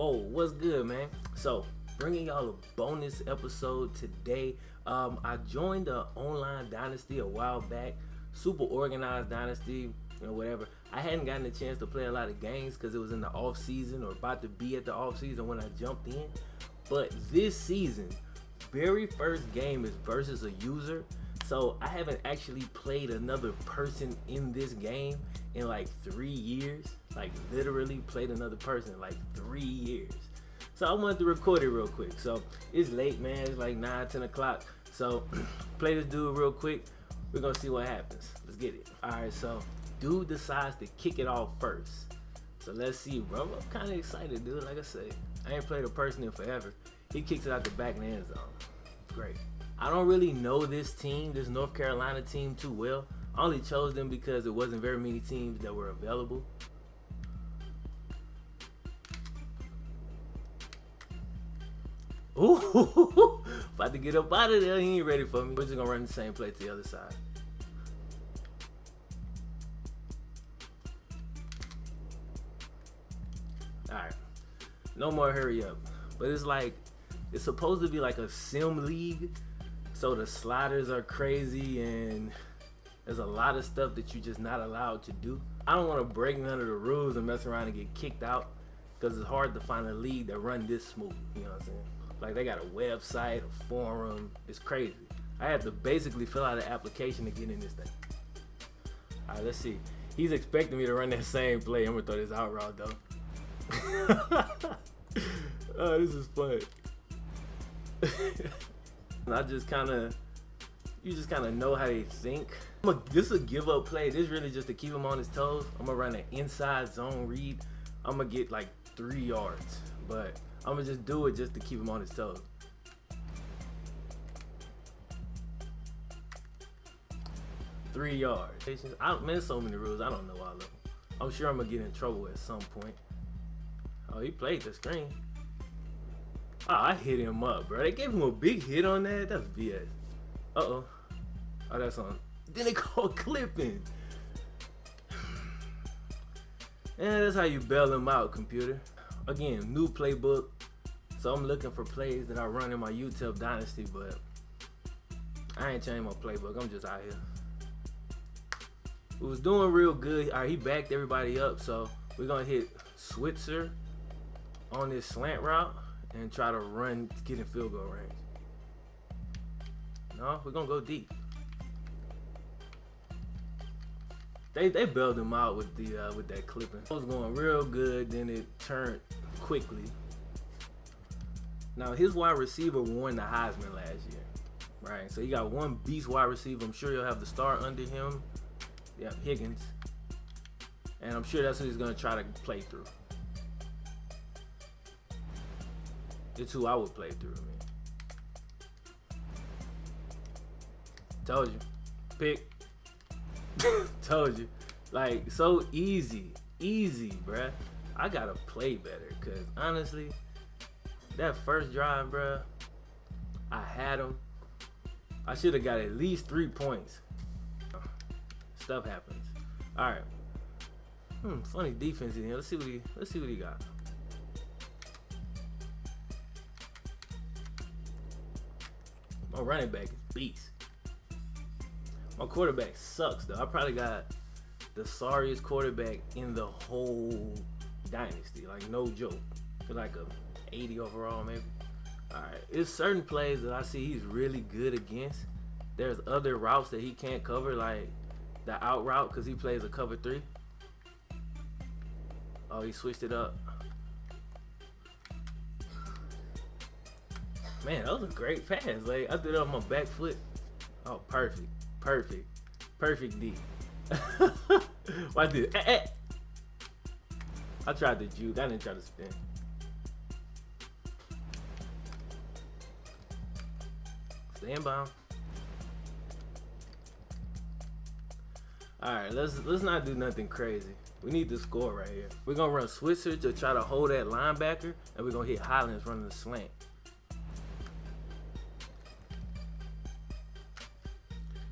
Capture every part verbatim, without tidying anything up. Whoa, what's good, man? So bringing y'all a bonus episode today. um I joined the online dynasty a while back, super organized dynasty, you know, whatever. I hadn't gotten a chance to play a lot of games because it was in the off season or about to be at the off season when I jumped in. But this season, very first game is versus a user, so I haven't actually played another person in this game in like three years. Like literally played another person in like three years. So I wanted to record it real quick. So it's late, man. It's like nine, ten o'clock. So play this dude real quick. We're gonna see what happens. Let's get it. All right. So dude decides to kick it off first. So let's see, bro. I'm kind of excited, dude. Like I said, I ain't played a person in forever. He kicks it out the back of the end zone. Great. I don't really know this team, this North Carolina team, too well. I only chose them because it wasn't very many teams that were available. Ooh, about to get up out of there. He ain't ready for me. We're just gonna run the same play to the other side. All right, no more hurry up. But it's like, it's supposed to be like a sim league, so the sliders are crazy and there's a lot of stuff that you're just not allowed to do. I don't want to break none of the rules and mess around and get kicked out, because it's hard to find a league that run this smooth, you know what I'm saying? Like, they got a website, a forum, it's crazy. I had to basically fill out an application to get in this thing. All right, let's see. He's expecting me to run that same play. I'm gonna throw this out route though. Oh, this is fun. I just kind of, you just kind of know how they think. I'm a, this is a give up play. This is really just to keep him on his toes. I'm gonna run an inside zone read. I'm gonna get like three yards, but I'm gonna just do it just to keep him on his toes. Three yards. I, man, there's so many rules. I don't know all of them. I'm sure I'm gonna get in trouble at some point. Oh, he played the screen. Oh, I hit him up, bro. They gave him a big hit on that. That's B S. Uh-oh. Oh, that's on. Then they called clipping. And that's how you bail him out, computer. Again, new playbook. So I'm looking for plays that I run in my U T E P dynasty, but I ain't changed my playbook. I'm just out here. It was doing real good. All right, he backed everybody up. So we're going to hit Switzer on this slant route and try to run to get in field goal range. No, we're gonna go deep. They they bailed him out with the uh, with that clipping. It was going real good, then it turned quickly. Now his wide receiver won the Heisman last year, right? So you got one beast wide receiver. I'm sure you'll have the star under him. Yeah, Higgins, and I'm sure that's who he's gonna try to play through. It's who I would play through, man. Told you. Pick. Told you. Like, so easy. Easy, bruh. I gotta play better, because honestly, that first drive, bruh, I had him. I should have got at least three points. Stuff happens. Alright. Hmm, funny defense in here. Let's see what he let's see what he got. My running back is beast. My quarterback sucks though. I probably got the sorriest quarterback in the whole dynasty. Like, no joke. It's like a eighty overall maybe. Alright. It's certain plays that I see he's really good against. There's other routes that he can't cover, like the out route, because he plays a cover three. Oh, he switched it up. Man, that was a great pass. Like, I threw that on my back foot. Oh, perfect. Perfect. Perfect D. Why did eh, eh. I tried to juke. I didn't try to spin. Stay inbound. Alright, let's let's not do nothing crazy. We need to score right here. We're gonna run Switzer to try to hold that linebacker, and we're gonna hit Highlands running the slant.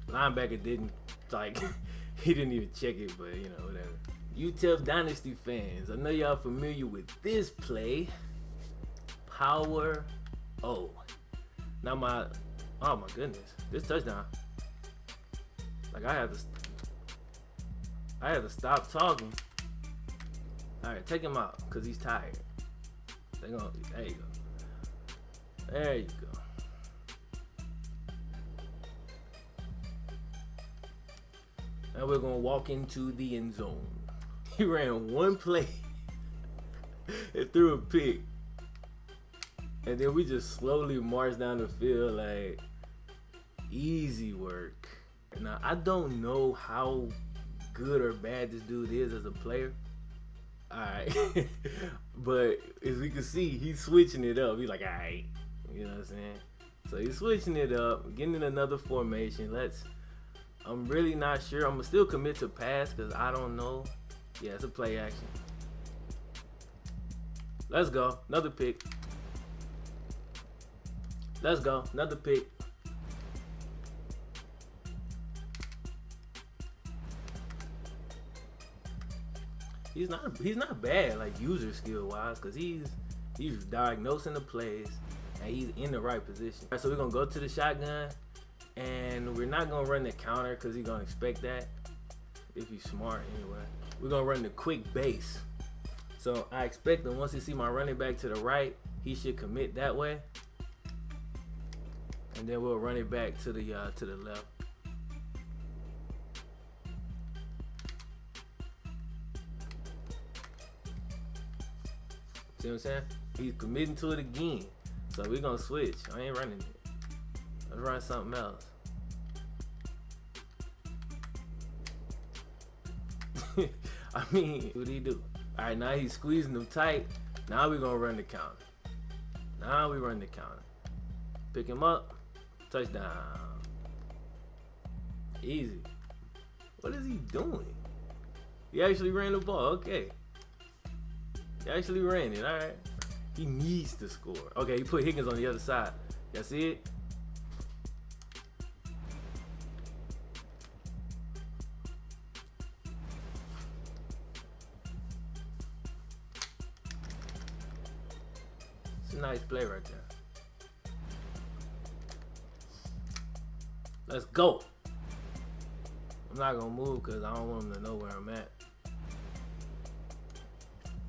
Linebacker didn't, like, he didn't even check it, but, you know, whatever. U T E P Dynasty fans, I know y'all familiar with this play. Power O. Now my, oh my goodness, this touchdown. Like I had to, I had to stop talking. All right, take him out because he's tired. They're gonna, there you go. There you go. And we're gonna walk into the end zone. He ran one play and threw a pick. And then we just slowly marched down the field like easy work. Now I don't know how good or bad this dude is as a player. Alright. But as we can see, he's switching it up. He's like, alright. You know what I'm saying? So he's switching it up, getting in another formation. Let's I'm really not sure. I'm gonna still commit to pass because I don't know. Yeah, it's a play action. Let's go. Another pick. Let's go. Another pick. He's not he's not bad like user skill wise because he's he's diagnosing the plays and he's in the right position. Alright, so we're gonna go to the shotgun. And we're not going to run the counter because he's going to expect that. If he's smart, anyway. We're going to run the quick base. So I expect that once he see my running back to the right, he should commit that way. And then we'll run it back to the, uh, to the left. See what I'm saying? He's committing to it again. So we're going to switch. I ain't running it. Let's run something else. I mean, what do he do? All right, now he's squeezing them tight. Now we're gonna run the counter. Now we run the counter. Pick him up, touchdown. Easy. What is he doing? He actually ran the ball, okay. He actually ran it, all right. He needs to score. Okay, he put Higgins on the other side. Y'all see it? Nice play right there. Let's go. I'm not gonna move because I don't want him to know where I'm at.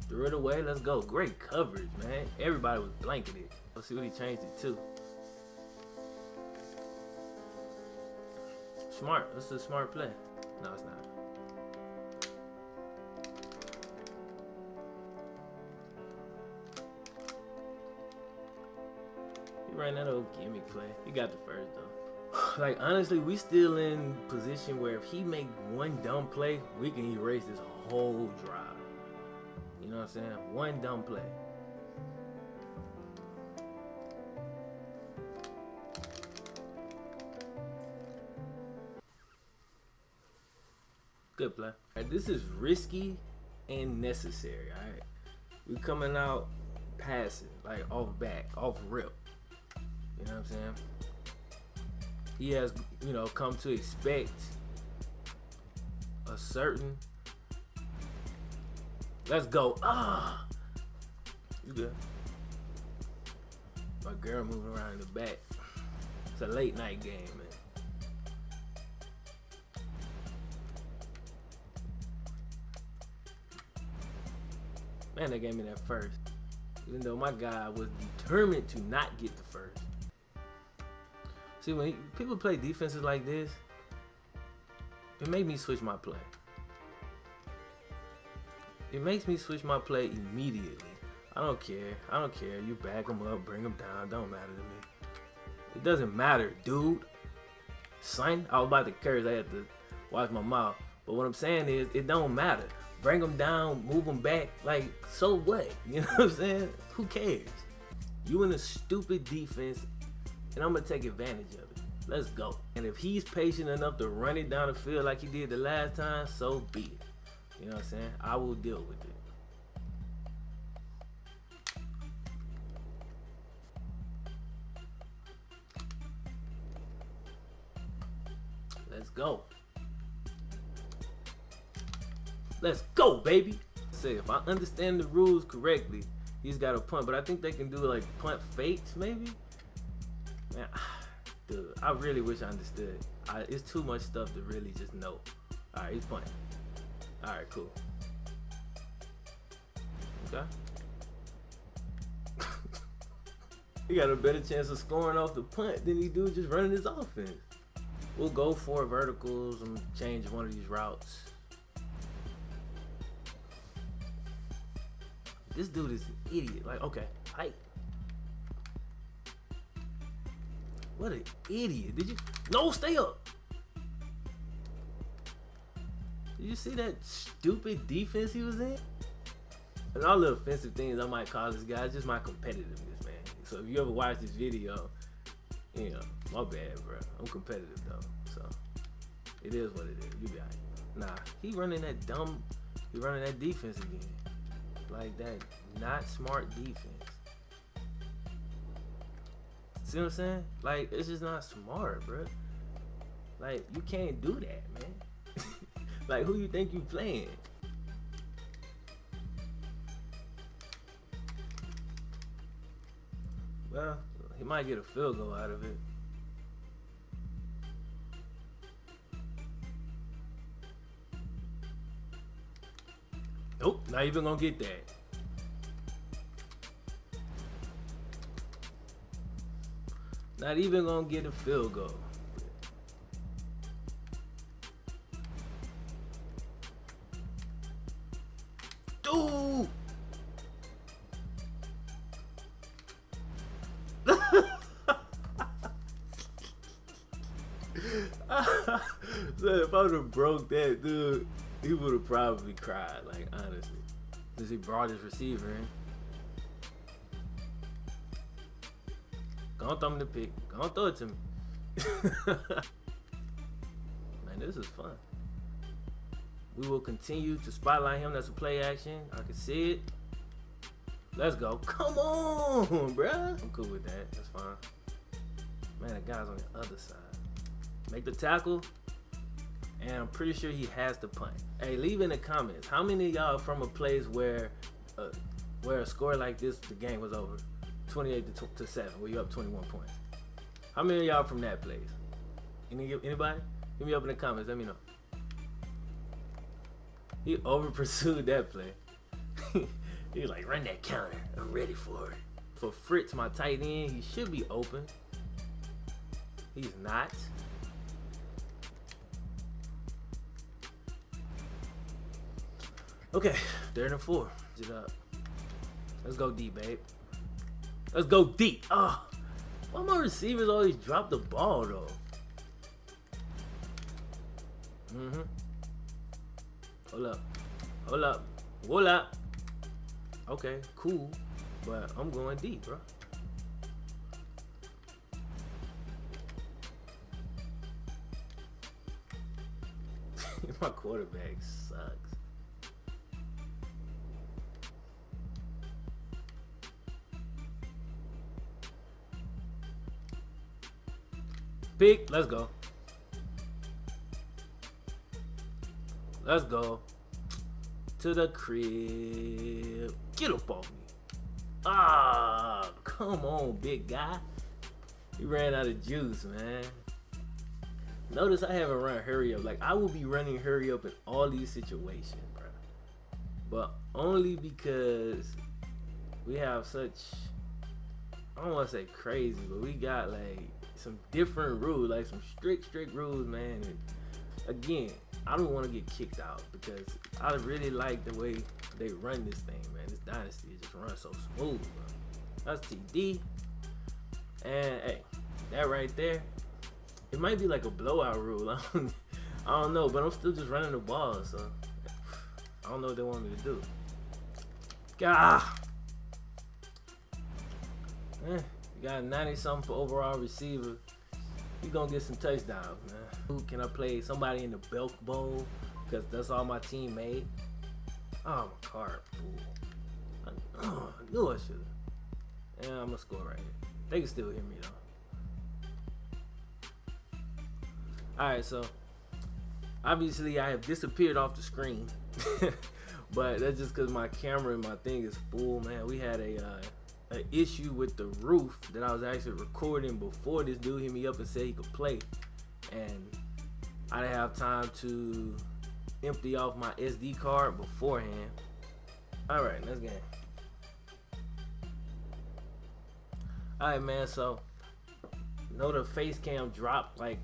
Threw it away. Let's go. Great coverage, man. Everybody was blanketed. Let's see what he changed it to. Smart. This is a smart play. No, it's not. Ran that old gimmick play. He got the first though. Like honestly, we still in position where if he make one dumb play, we can erase this whole drive. You know what I'm saying? One dumb play. Good play. Alright, this is risky and necessary. Alright, we coming out passing, like off back, off rip. You know what I'm saying? He has, you know, come to expect a certain. Let's go. Ah, you good? My girl moving around in the back. It's a late night game, man. Man, they gave me that first. Even though my guy was determined to not get the first. See, when he, people play defenses like this, it made me switch my play. It makes me switch my play immediately. I don't care. I don't care. You back them up, bring them down. Don't matter to me. It doesn't matter, dude. Son, I was about to curse. I had to watch my mouth. But what I'm saying is, it don't matter. Bring them down, move them back. Like, so what? You know what I'm saying? Who cares? You in a stupid defense. And I'm going to take advantage of it. Let's go. And if he's patient enough to run it down the field like he did the last time, so be it. You know what I'm saying? I will deal with it. Let's go. Let's go, baby. Say, if I understand the rules correctly, He's got a punt, but I think they can do like punt fakes maybe. Man, dude, I really wish I understood. I, it's too much stuff to really just know. All right, he's punting. All right, cool. Okay. He got a better chance of scoring off the punt than he do just running his offense. We'll go four verticals and change one of these routes. This dude is an idiot. Like, okay, hype. What an idiot. Did you? No, stay up. Did you see that stupid defense he was in? And all the offensive things I might call this guy is just my competitiveness, man. So if you ever watch this video, you know, my bad, bro. I'm competitive though, so it is what it is. You got it. Nah, he running that dumb, he running that defense again, like that not smart defense. See what I'm saying? Like it's just not smart, bro. Like you can't do that, man. Like who you think you playing? Well, he might get a field goal out of it. Nope, not even gonna get that. Not even gonna get a field goal. So if I would have broke that dude, he would have probably cried, like honestly. Because he brought his receiver in. Go on, throw him the pick. Go on, throw it to me. Man, this is fun. We will continue to spotlight him. That's a play action. I can see it. Let's go. Come on, bruh. I'm cool with that. That's fine. Man, the guy's on the other side. Make the tackle. And I'm pretty sure he has to punt. Hey, leave in the comments, how many of y'all from a place where uh, where a score like this, the game was over? twenty-eight to seven, where you're up twenty-one points. How many of y'all from that place? Any, anybody? Hit me up in the comments, let me know. He over pursued that play. He was like, run that counter, I'm ready for it. For Fritz, my tight end, he should be open. He's not. Okay, third and four. Get up. Let's go deep, babe. Let's go deep. Oh, why my receivers always drop the ball though? Mm-hmm. Hold up. Hold up. Hold up. Okay, cool. But I'm going deep, bro. My quarterback sucks. Pick, let's go. Let's go to the crib. Get up off me. Ah, come on, big guy. He ran out of juice, man. Notice I haven't run hurry up. Like I will be running hurry up in all these situations, bro. But only because we have such, I don't want to say crazy, but we got like some different rules, like some strict, strict rules, man. And again, I don't want to get kicked out because I really like the way they run this thing, man. This dynasty just runs so smooth, bro. That's T D. And hey, that right there, it might be like a blowout rule. I don't, I don't know, but I'm still just running the ball, so I don't know what they want me to do. God. Eh. Got ninety something for overall receiver. You're gonna get some touchdowns, man. Who can I play? Somebody in the Belk Bowl, because that's all my team made. Oh, my card, fool. I, oh, I knew I should've. Yeah, I'm gonna score right here. They can still hear me, though. All right, so obviously I have disappeared off the screen but that's just because my camera and my thing is full, man. We had a uh, an issue with the roof that I was actually recording before this dude hit me up and said he could play, and I didn't have time to empty off my S D card beforehand. All right, let's get it. All right, man. So, you know, the face cam dropped like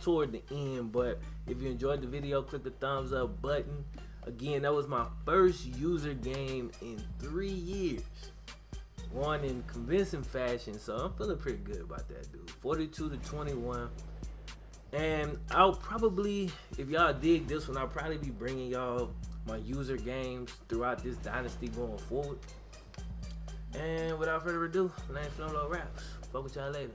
toward the end, but if you enjoyed the video, click the thumbs up button. Again, that was my first user game in three years. Won in convincing fashion, so I'm feeling pretty good about that, dude. forty-two to twenty-one. And I'll probably, if y'all dig this one, I'll probably be bringing y'all my user games throughout this dynasty going forward. And without further ado, my name's FlemLo Raps. Fuck with y'all later.